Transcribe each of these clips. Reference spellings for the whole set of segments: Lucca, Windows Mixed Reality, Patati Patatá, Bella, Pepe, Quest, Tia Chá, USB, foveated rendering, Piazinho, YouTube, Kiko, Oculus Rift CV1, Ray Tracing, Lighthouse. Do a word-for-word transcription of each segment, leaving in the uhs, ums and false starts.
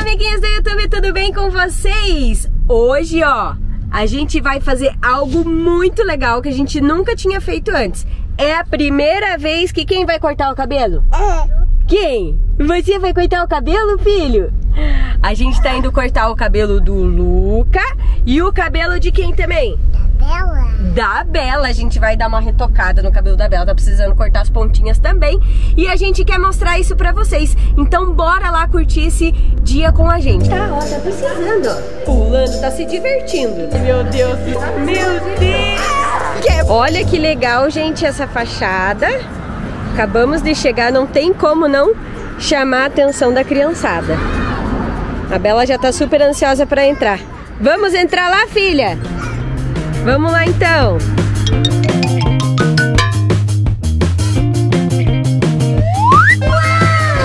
Olá, amiguinhas do YouTube, tudo bem com vocês? Hoje, ó, a gente vai fazer algo muito legal que a gente nunca tinha feito antes. É a primeira vez que quem vai cortar o cabelo? Quem? Você vai cortar o cabelo, filho? A gente tá indo cortar o cabelo do Lucca e o cabelo de quem também? Bela. Da Bella, a gente vai dar uma retocada no cabelo da Bella, tá precisando cortar as pontinhas também. E a gente quer mostrar isso pra vocês, então bora lá curtir esse dia com a gente. Tá, ó, tá precisando, pulando, tá se divertindo. Meu Deus, meu Deus. Olha que legal, gente, essa fachada. Acabamos de chegar, não tem como não chamar a atenção da criançada. A Bella já tá super ansiosa pra entrar. Vamos entrar lá, filha? Vamos lá, então!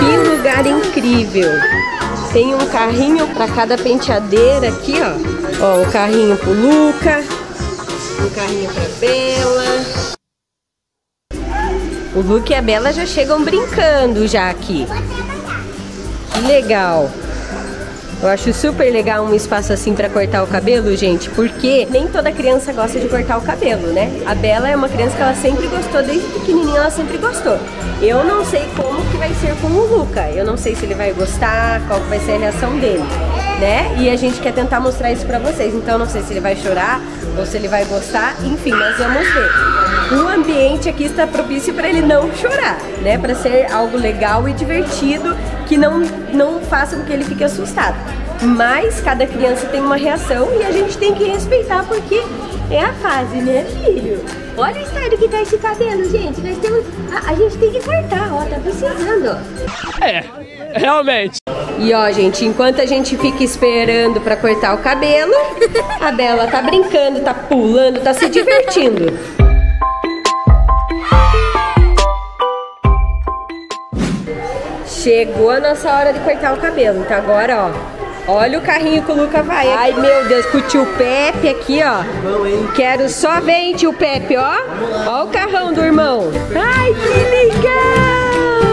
Que lugar incrível! Tem um carrinho para cada penteadeira aqui, ó. Ó, um carrinho pro Lucca, um carrinho pra Bella. O Lucca e a Bella já chegam brincando já aqui. Que legal! Eu acho super legal um espaço assim pra cortar o cabelo, gente, porque nem toda criança gosta de cortar o cabelo, né? A Bella é uma criança que ela sempre gostou, desde pequenininha ela sempre gostou. Eu não sei como que vai ser com o Lucca, eu não sei se ele vai gostar, qual vai ser a reação dele, né? E a gente quer tentar mostrar isso pra vocês, então eu não sei se ele vai chorar ou se ele vai gostar, enfim, nós vamos ver. O ambiente aqui está propício pra ele não chorar, né? Pra ser algo legal e divertido, que não, não faça com que ele fique assustado. Mas cada criança tem uma reação e a gente tem que respeitar porque é a fase, né, filho? Olha o estado que tá esse cabelo, gente. Nós temos... a, a gente tem que cortar, ó, tá precisando. É, realmente. E ó, gente, enquanto a gente fica esperando pra cortar o cabelo, a Bella tá brincando, tá pulando, tá se divertindo. Chegou a nossa hora de cortar o cabelo, então agora, ó. Olha o carrinho que o Lucca vai. Ai, meu Deus, com o tio Pepe aqui, ó. Bom, hein? Quero só ver, tio Pepe, ó. Ó o carrão do irmão. Ai, que legal!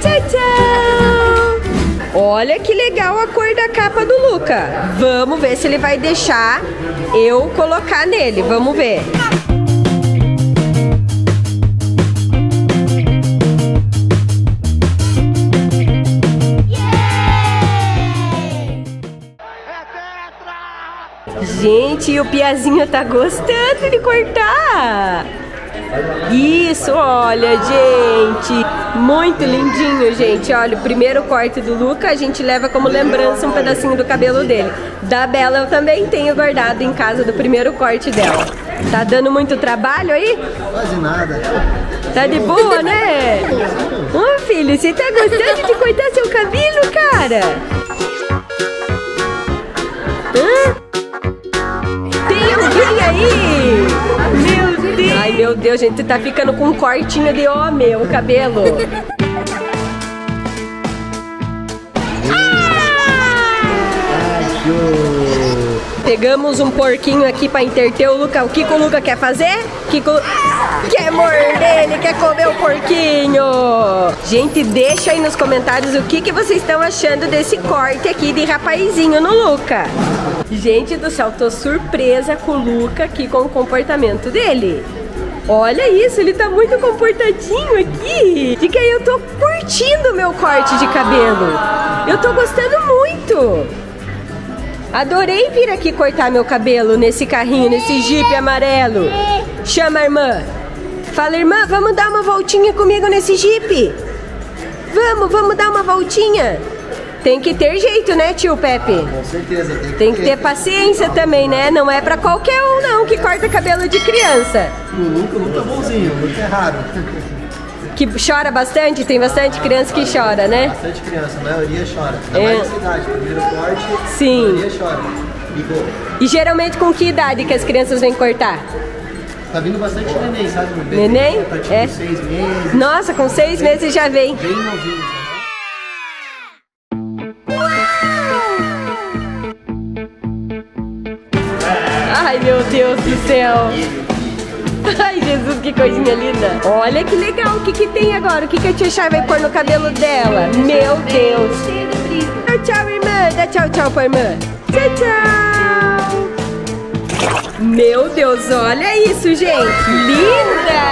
Tchau, tchau! Olha que legal a cor da capa do Lucca. Vamos ver se ele vai deixar eu colocar nele. Vamos ver. Gente, e o Piazinho tá gostando de cortar. Isso, olha, gente. Muito lindinho, gente. Olha, o primeiro corte do Lucca a gente leva como lembrança um pedacinho do cabelo dele. Da Bella eu também tenho guardado em casa do primeiro corte dela. Tá dando muito trabalho aí? Quase nada. Tá de boa, né? Ô, filho, você tá gostando de cortar seu cabelo, cara? Hã? E aí? Meu Deus! Ai, meu Deus, gente, você tá ficando com um cortinho de homem, o cabelo. Ah! Pegamos um porquinho aqui pra interter o Lucca. O que o Lucca quer fazer? Kiko... quer morder, ele quer comer o porquinho. Gente, deixa aí nos comentários o que, que vocês estão achando desse corte aqui de rapazinho no Lucca. Gente do céu, tô surpresa com o Lucca aqui com o comportamento dele. Olha isso, ele tá muito comportadinho aqui. Fica aí, eu tô curtindo o meu corte de cabelo. Eu tô gostando muito. Adorei vir aqui cortar meu cabelo nesse carrinho, nesse jipe amarelo. Chama a irmã. Fala, irmã, vamos dar uma voltinha comigo nesse jipe. Vamos, vamos dar uma voltinha. Tem que ter jeito, né, tio Pepe? Ah, com certeza. Tem que, tem que ter, ter paciência também, né? Não é pra qualquer um, não, que corta cabelo de criança. O Lucca não tá bonzinho, o Lucca é raro. Que chora bastante? Tem bastante criança que chora, né? Bastante criança, a maioria chora. Na é. mais idade, primeiro corte, Sim. a maioria chora. Ligou. E geralmente com que idade que as crianças vêm cortar? Tá vindo bastante neném, sabe? Neném? neném? Tá tipo é. seis meses. Nossa, com seis bem, meses já vem. Bem novinho. Ai, meu Deus do céu! Ai, Jesus, que coisinha linda! Olha que legal, o que que tem agora? O que que a Tia Chá vai pôr no cabelo dela? Meu Deus! A tchau pra irmã. Tchau, tchau. Meu Deus, olha isso, gente. Linda.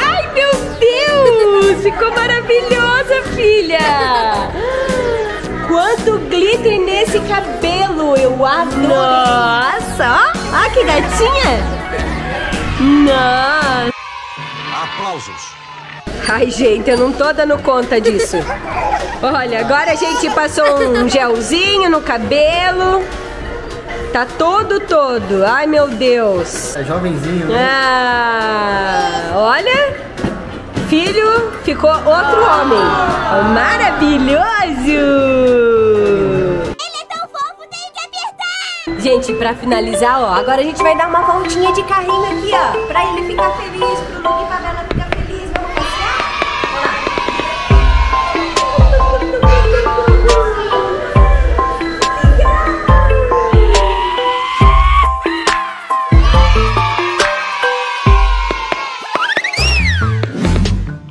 Ai, meu Deus. Ficou maravilhosa, filha. Quanto glitter nesse cabelo. Eu adoro. Nossa, ó. Ó, que gatinha. Nossa. Aplausos. Ai, gente, eu não tô dando conta disso. Olha, agora a gente passou um gelzinho no cabelo. Tá todo, todo. Ai, meu Deus. É jovenzinho, né? Ah, olha. Filho, ficou outro homem. Maravilhoso. Ele é tão fofo, tem que apertar. Gente, pra finalizar, ó, agora a gente vai dar uma voltinha de carrinho aqui, ó. Pra ele ficar feliz, pro Lucca e pra Bella ficar feliz.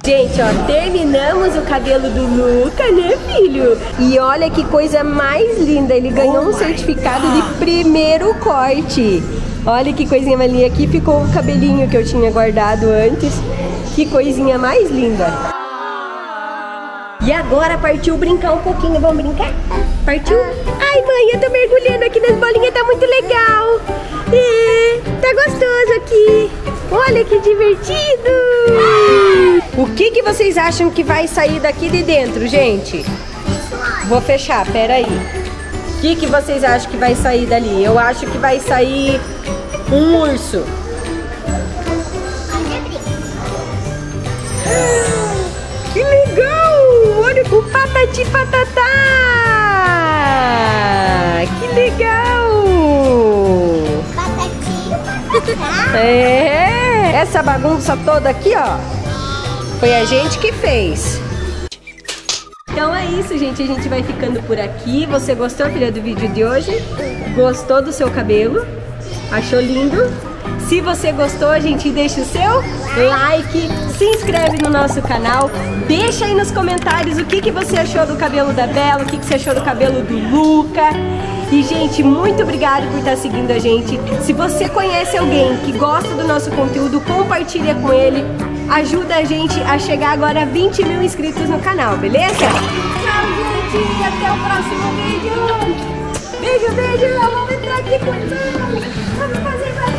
Gente, ó, terminamos o cabelo do Lucca, né, filho? E olha que coisa mais linda, ele ganhou um certificado de primeiro corte. Olha que coisinha mais linda, aqui ficou o cabelinho que eu tinha guardado antes. Que coisinha mais linda. E agora partiu brincar um pouquinho, vamos brincar? Partiu? Ai, mãe, eu tô mergulhando aqui nas bolinhas, tá muito legal. É, tá gostoso aqui. Olha que divertido. O que que vocês acham que vai sair daqui de dentro, gente? Vou fechar, peraí. O que que vocês acham que vai sair dali? Eu acho que vai sair um urso. Que legal! Olha o Patati Patatá! Que legal! Patati Patatá! É! Essa bagunça toda aqui, ó, foi a gente que fez. Então é isso, gente. A gente vai ficando por aqui. Você gostou, filha, do vídeo de hoje? Gostou do seu cabelo? Achou lindo? Se você gostou, a gente deixa o seu like. Se inscreve no nosso canal. Deixa aí nos comentários o que, que você achou do cabelo da Bella, o que, que você achou do cabelo do Lucca. E, gente, muito obrigada por estar seguindo a gente. Se você conhece alguém que gosta do nosso conteúdo, compartilha com ele. Ajuda a gente a chegar agora a vinte mil inscritos no canal, beleza? Tchau, gente! E até o próximo vídeo! Beijo, beijo! Vamos entrar aqui com nós! Vamos fazer mais!